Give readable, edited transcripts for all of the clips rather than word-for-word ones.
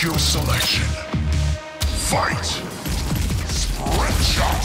Make your selection. Fight. Spread shot.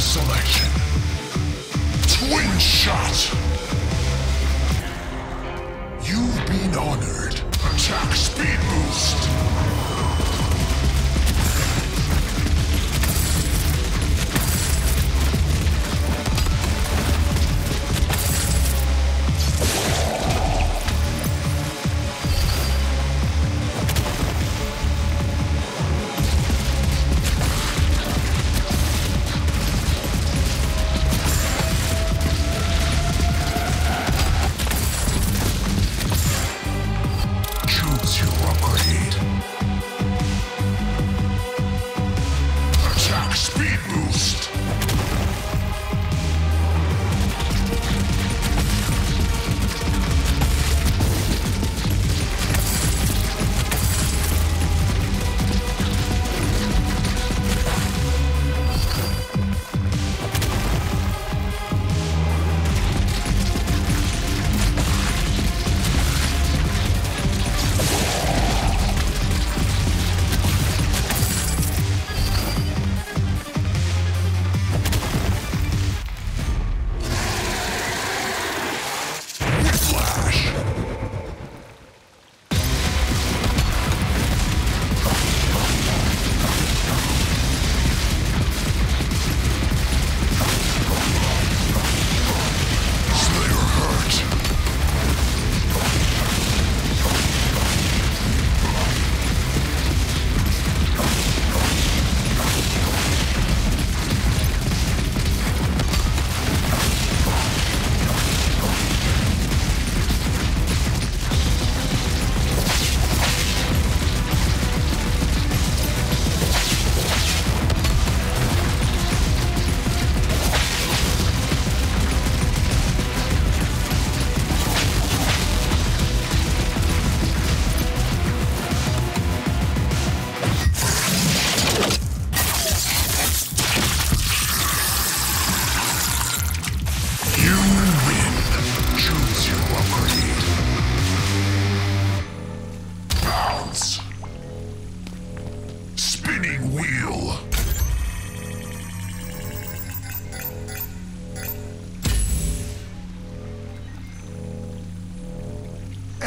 Selection. Twin shot! You've been honored. Attack speed boost!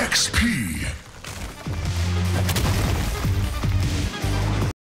XP.